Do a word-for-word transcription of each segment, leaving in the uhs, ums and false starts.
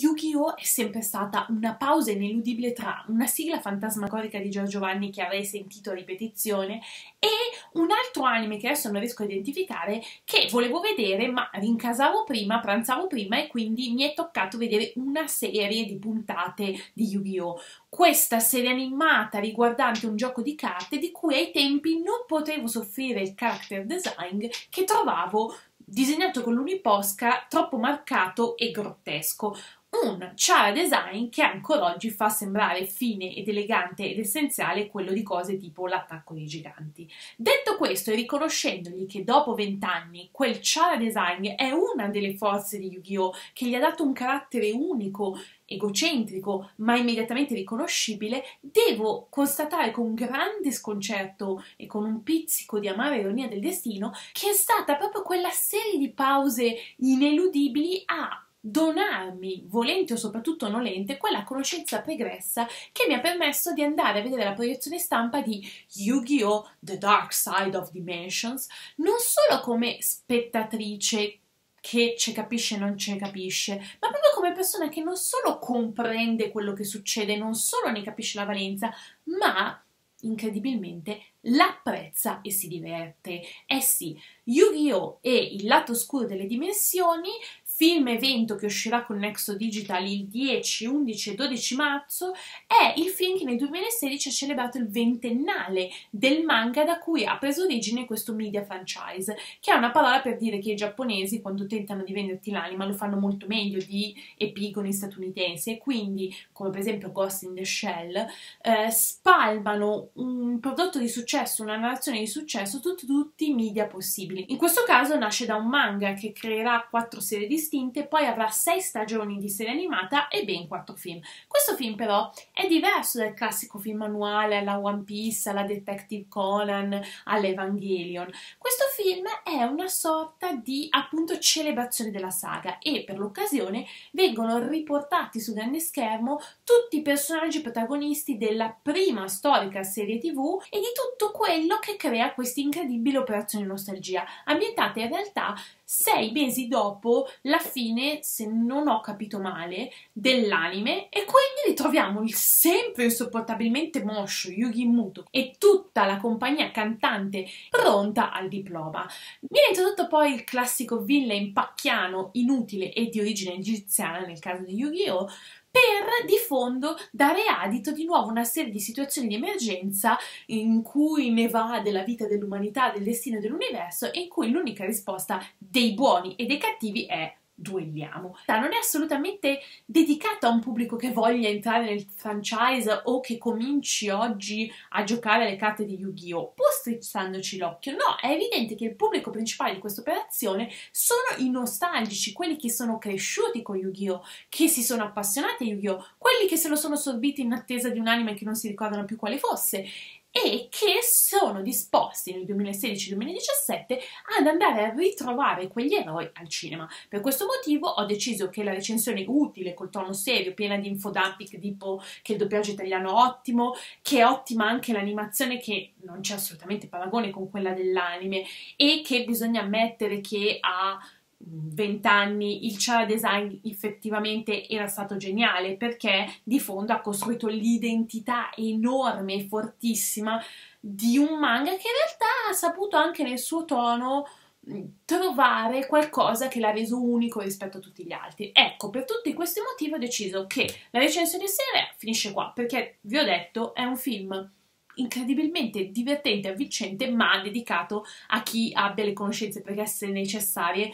Yu-Gi-Oh! È sempre stata una pausa ineludibile tra una sigla fantasmagorica di Giorgio Vanni che avrei sentito a ripetizione e un altro anime che adesso non riesco a identificare che volevo vedere ma rincasavo prima, pranzavo prima e quindi mi è toccato vedere una serie di puntate di Yu-Gi-Oh! Questa serie animata riguardante un gioco di carte di cui ai tempi non potevo soffrire il character design che trovavo disegnato con l'uniposca troppo marcato e grottesco, un chara design che ancora oggi fa sembrare fine ed elegante ed essenziale quello di cose tipo l'attacco dei giganti. Detto questo e riconoscendogli che dopo vent'anni quel chara design è una delle forze di Yu-Gi-Oh! Che gli ha dato un carattere unico, egocentrico, ma immediatamente riconoscibile, devo constatare con grande sconcerto e con un pizzico di amara ironia del destino che è stata proprio quella serie di pause ineludibili a donarmi, volente o soprattutto nolente, quella conoscenza pregressa che mi ha permesso di andare a vedere la proiezione stampa di Yu-Gi-Oh! The Dark Side of Dimensions, non solo come spettatrice che ce capisce e non ce capisce, ma proprio come persona che non solo comprende quello che succede, non solo ne capisce la valenza, ma incredibilmente l'apprezza e si diverte. Eh sì, Yu-Gi-Oh! E il lato oscuro delle dimensioni, film evento che uscirà con Nexo Digital il dieci, undici e dodici marzo, è il film che nel duemilasedici ha celebrato il ventennale del manga da cui ha preso origine questo media franchise, che è una parola per dire che i giapponesi quando tentano di venderti l'anima lo fanno molto meglio di epigoni statunitensi e quindi, come per esempio Ghost in the Shell, eh, spalmano un prodotto di successo, una narrazione di successo, tutti, tutti i media possibili. In questo caso nasce da un manga che creerà quattro serie di distinte, poi avrà sei stagioni di serie animata e ben quattro film. Questo film però è diverso dal classico film annuale alla One Piece, alla Detective Conan, all'Evangelion. Questo film è una sorta di appunto celebrazione della saga e per l'occasione vengono riportati su grande schermo tutti i personaggi protagonisti della prima storica serie tv e di tutto quello che crea questa incredibile operazione nostalgia, ambientata in realtà sei mesi dopo la fine, se non ho capito male, dell'anime e quindi ritroviamo il sempre insopportabilmente moscio Yugi Muto e tutta la compagnia cantante pronta al diploma. Viene introdotto poi il classico villain pacchiano inutile e di origine egiziana nel caso di Yu-Gi-Oh! Per di fondo dare adito di nuovo a una serie di situazioni di emergenza in cui ne va della vita dell'umanità, del destino dell'universo e in cui l'unica risposta dei buoni e dei cattivi è duelliamo. Non è assolutamente dedicata a un pubblico che voglia entrare nel franchise o che cominci oggi a giocare alle carte di Yu-Gi-Oh! Pur strizzandoci l'occhio, no, è evidente che il pubblico principale di questa operazione sono i nostalgici, quelli che sono cresciuti con Yu-Gi-Oh!, che si sono appassionati a Yu-Gi-Oh!, quelli che se lo sono sorbiti in attesa di un anime che non si ricordano più quale fosse e che sono disposti nel duemilasedici duemiladiciassette ad andare a ritrovare quegli eroi al cinema. Per questo motivo ho deciso che la recensione utile, col tono serio, piena di infodump tipo che il doppiaggio italiano è ottimo, che è ottima anche l'animazione che non c'è assolutamente paragone con quella dell'anime e che bisogna ammettere che ha vent'anni il chara design effettivamente era stato geniale perché di fondo ha costruito l'identità enorme e fortissima di un manga che in realtà ha saputo anche nel suo tono trovare qualcosa che l'ha reso unico rispetto a tutti gli altri. Ecco, per tutti questi motivi ho deciso che la recensione seria finisce qua perché, vi ho detto, è un film incredibilmente divertente e avvincente ma dedicato a chi abbia le conoscenze pregresse necessarie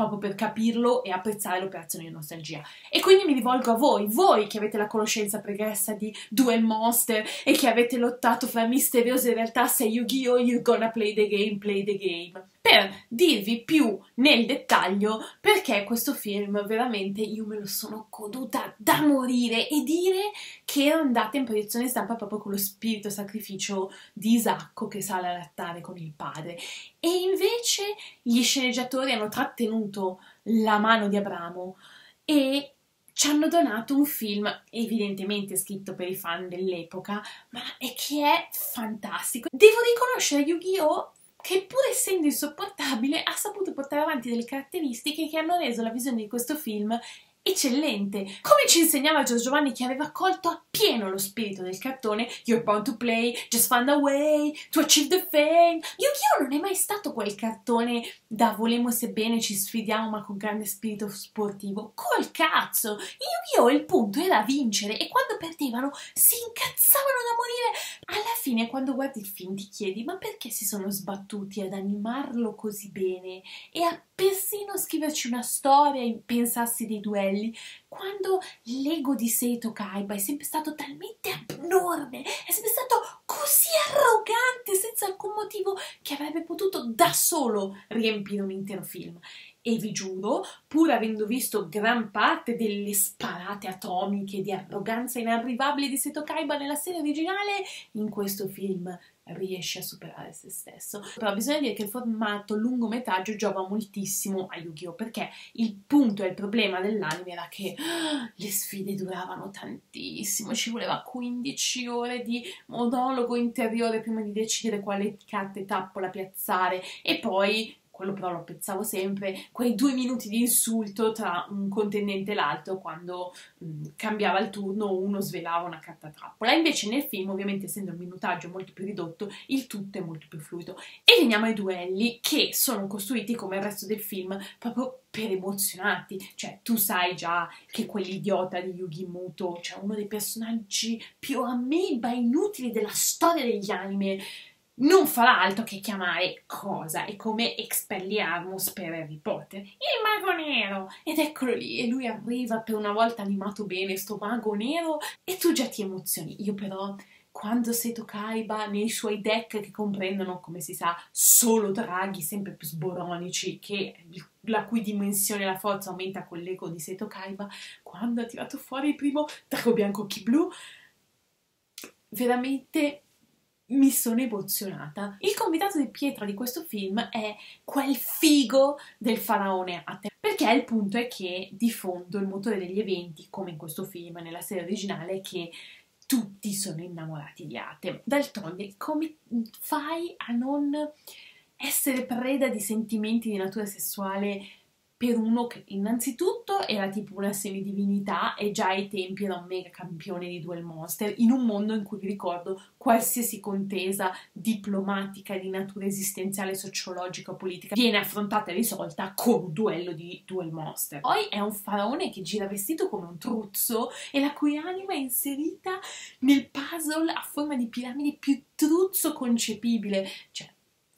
proprio per capirlo e apprezzare l'operazione di nostalgia. E quindi mi rivolgo a voi, voi che avete la conoscenza pregressa di Duel Monster e che avete lottato fra misteriose realtà se Yu-Gi-Oh! You're gonna play the game, play the game, per dirvi più nel dettaglio perché questo film veramente io me lo sono goduta da morire e dire che ero andata in proiezione stampa proprio con lo spirito sacrificio di Isacco che sale all'altare con il padre e invece gli sceneggiatori hanno trattenuto la mano di Abramo e ci hanno donato un film evidentemente scritto per i fan dell'epoca ma è che è fantastico. Devo riconoscere Yu-Gi-Oh! Che pur essendo insopportabile ha saputo portare avanti delle caratteristiche che hanno reso la visione di questo film eccellente, come ci insegnava Giorgio Vanni, che aveva colto appieno lo spirito del cartone. You're born to play, just find a way to achieve the fame. Yu-Gi-Oh! Non è mai stato quel cartone da volemo sebbene ci sfidiamo ma con grande spirito sportivo. Col cazzo! In Yu-Gi-Oh! Il punto era vincere, e quando perdevano si incazzavano da morire. Alla fine, quando guardi il film, ti chiedi ma perché si sono sbattuti ad animarlo così bene e a persino scriverci una storia e pensarsi dei duelli, quando l'ego di Seto Kaiba è sempre stato talmente abnorme, è sempre stato così arrogante senza alcun motivo, che avrebbe potuto da solo riempire un intero film. E vi giuro, pur avendo visto gran parte delle sparate atomiche di arroganza inarrivabile di Seto Kaiba nella serie originale, in questo film riesce a superare se stesso. Però bisogna dire che il formato lungometraggio giova moltissimo a Yu-Gi-Oh! Perché il punto e il problema dell'anime era che le sfide duravano tantissimo, ci voleva quindici ore di monologo interiore prima di decidere quale carta e tappola piazzare, e poi, quello però lo pensavo sempre, quei due minuti di insulto tra un contendente e l'altro quando mh, cambiava il turno, uno svelava una carta trappola. Invece nel film, ovviamente essendo un minutaggio molto più ridotto, il tutto è molto più fluido. E veniamo ai duelli, che sono costruiti come il resto del film proprio per emozionati. Cioè tu sai già che quell'idiota di Yugi Muto, cioè uno dei personaggi più ameba inutili della storia degli anime, non farà altro che chiamare cosa è come Expelliarmus per Harry Potter, il mago nero, ed eccolo lì, e lui arriva per una volta animato bene, sto mago nero, e tu già ti emozioni. Io però, quando Seto Kaiba nei suoi deck, che comprendono, come si sa, solo draghi sempre più sboronici, che la cui dimensione e la forza aumenta con l'ego di Seto Kaiba, quando ha tirato fuori il primo drago bianco occhi blu, veramente mi sono emozionata. Il convitato di pietra di questo film è quel figo del faraone Atem, perché il punto è che di fondo il motore degli eventi, come in questo film, nella serie originale, è che tutti sono innamorati di Atem. D'altronde, come fai a non essere preda di sentimenti di natura sessuale per uno che innanzitutto era tipo una semidivinità e già ai tempi era un mega campione di Duel Monsters, in un mondo in cui, vi ricordo, qualsiasi contesa diplomatica di natura esistenziale, sociologica o politica viene affrontata e risolta con un duello di Duel Monsters. Poi è un faraone che gira vestito come un truzzo e la cui anima è inserita nel puzzle a forma di piramide più truzzo concepibile. Cioè,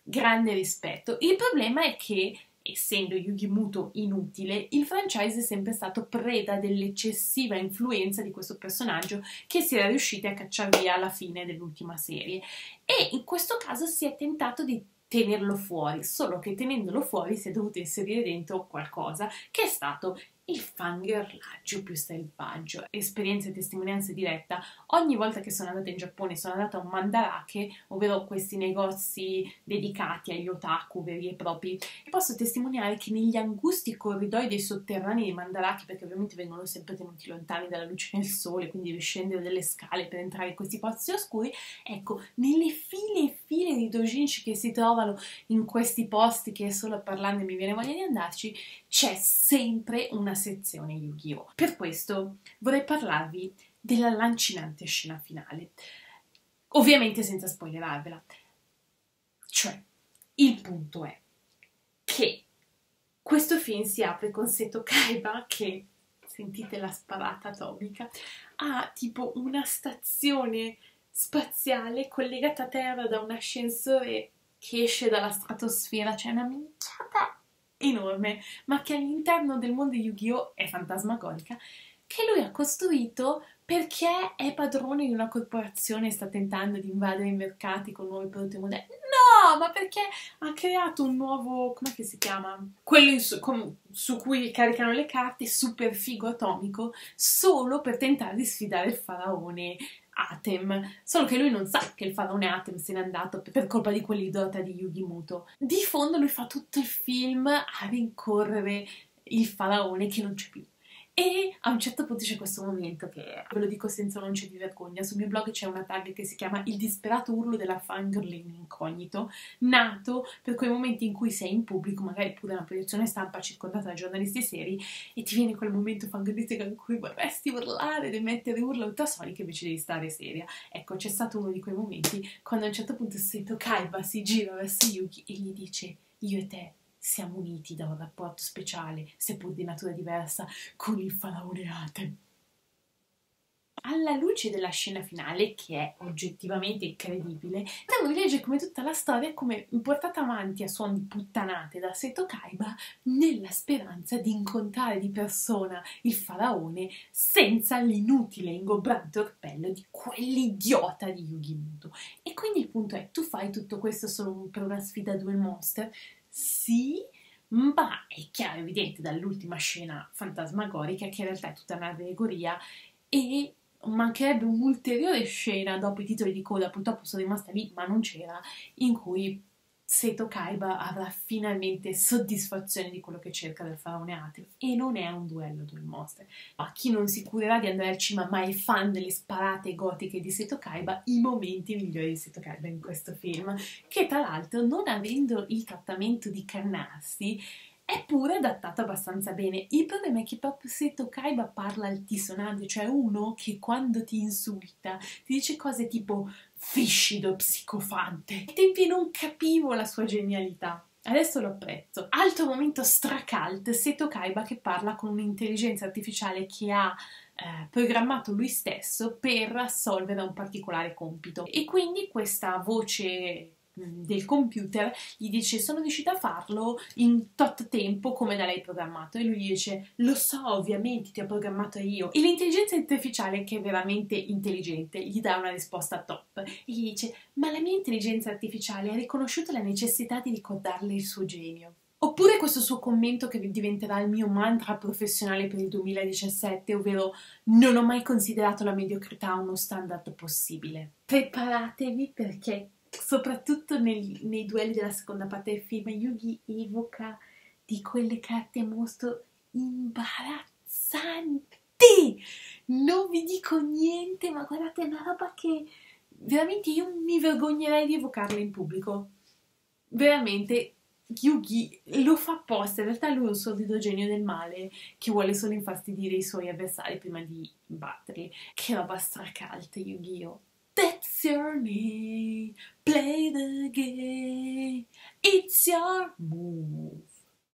grande rispetto. Il problema è che, essendo Yugi Muto inutile, il franchise è sempre stato preda dell'eccessiva influenza di questo personaggio, che si era riusciti a cacciare via alla fine dell'ultima serie, e in questo caso si è tentato di tenerlo fuori, solo che tenendolo fuori si è dovuto inserire dentro qualcosa che è stato il fangirlaggio più selvaggio. Esperienza e testimonianza diretta: ogni volta che sono andata in Giappone sono andata a un mandarake, ovvero questi negozi dedicati agli otaku veri e propri, e posso testimoniare che negli angusti corridoi dei sotterranei dei mandarake, perché ovviamente vengono sempre tenuti lontani dalla luce del sole, quindi devi scendere delle scale per entrare in questi posti oscuri, ecco, nelle file e file di dojinshi che si trovano in questi posti, che solo parlando mi viene voglia di andarci, c'è sempre una sezione Yu-Gi-Oh! Per questo vorrei parlarvi della lancinante scena finale, ovviamente senza spoilerarvela. Cioè, il punto è che questo film si apre con Seto Kaiba che, sentite la sparata atomica, ha tipo una stazione spaziale collegata a terra da un ascensore che esce dalla stratosfera, cioè una minchiata enorme, ma che all'interno del mondo di Yu-Gi-Oh! È fantasmagorica, che lui ha costruito perché è padrone di una corporazione e sta tentando di invadere i mercati con nuovi prodotti e modelli. No, ma perché ha creato un nuovo, come si chiama? Quello su, com, su cui caricano le carte, super figo atomico, solo per tentare di sfidare il faraone Atem, solo che lui non sa che il faraone Atem se n'è andato per colpa di quell'idiota di Yugi Muto. Di fondo lui fa tutto il film a rincorrere il faraone che non c'è più, E a un certo punto c'è questo momento che, ve lo dico senza non c'è di vergogna, sul mio blog c'è una tag che si chiama Il disperato urlo della fangirl in incognito, nato per quei momenti in cui sei in pubblico, magari pure una proiezione stampa circondata da giornalisti seri, e ti viene quel momento fangirlistico in cui vorresti urlare ed emettere urla ultrasoniche invece devi stare seria. Ecco, c'è stato uno di quei momenti quando a un certo punto Seto Kaiba si gira verso Yugi e gli dice: io e te siamo uniti da un rapporto speciale, seppur di natura diversa, con il faraone Atem. Alla luce della scena finale, che è oggettivamente incredibile, devo rileggere come tutta la storia come portata avanti a suoni puttanate da Seto Kaiba, nella speranza di incontrare di persona il faraone senza l'inutile e ingombrante orpello di quell'idiota di Yugi Muto. E quindi il punto è: tu fai tutto questo solo per una sfida a Duel Monsters? Sì, ma è chiaro e evidente dall'ultima scena fantasmagorica che in realtà è tutta un'allegoria, e mancherebbe un'ulteriore scena dopo i titoli di coda, purtroppo sono rimasta lì ma non c'era, in cui Seto Kaiba avrà finalmente soddisfazione di quello che cerca del faraone Atem. E non è un duello Duel Monster. Ma chi non si curerà di andare al cima ma è fan delle sparate gotiche di Seto Kaiba, i momenti migliori di Seto Kaiba in questo film, che tra l'altro, non avendo il trattamento di Cannarsi, è pure adattato abbastanza bene. Il problema è che proprio Seto Kaiba parla altisonante, cioè uno che quando ti insulta ti dice cose tipo fiscido, psicofante. Ai tempi non capivo la sua genialità, adesso lo apprezzo. Altro momento stracalt, Seto Kaiba che parla con un'intelligenza artificiale che ha eh, programmato lui stesso per assolvere un particolare compito, e quindi questa voce del computer gli dice: sono riuscita a farlo in tot tempo come da lei programmato, e lui gli dice: lo so, ovviamente ti ho programmato io. E l'intelligenza artificiale, che è veramente intelligente, gli dà una risposta top e gli dice: ma la mia intelligenza artificiale ha riconosciuto la necessità di ricordarle il suo genio. Oppure questo suo commento che diventerà il mio mantra professionale per il duemiladiciassette, ovvero: non ho mai considerato la mediocrità uno standard possibile. Preparatevi, perché soprattutto nei, nei duelli della seconda parte del film Yugi evoca di quelle carte mostro imbarazzanti. Non vi dico niente, ma guardate, è una roba che veramente io mi vergognerei di evocarla in pubblico. Veramente Yugi lo fa apposta, in realtà lui è un sordido genio del male che vuole solo infastidire i suoi avversari prima di batterli. Che roba stracalta Yu-Gi-Oh! That's your name, play the game, it's your move.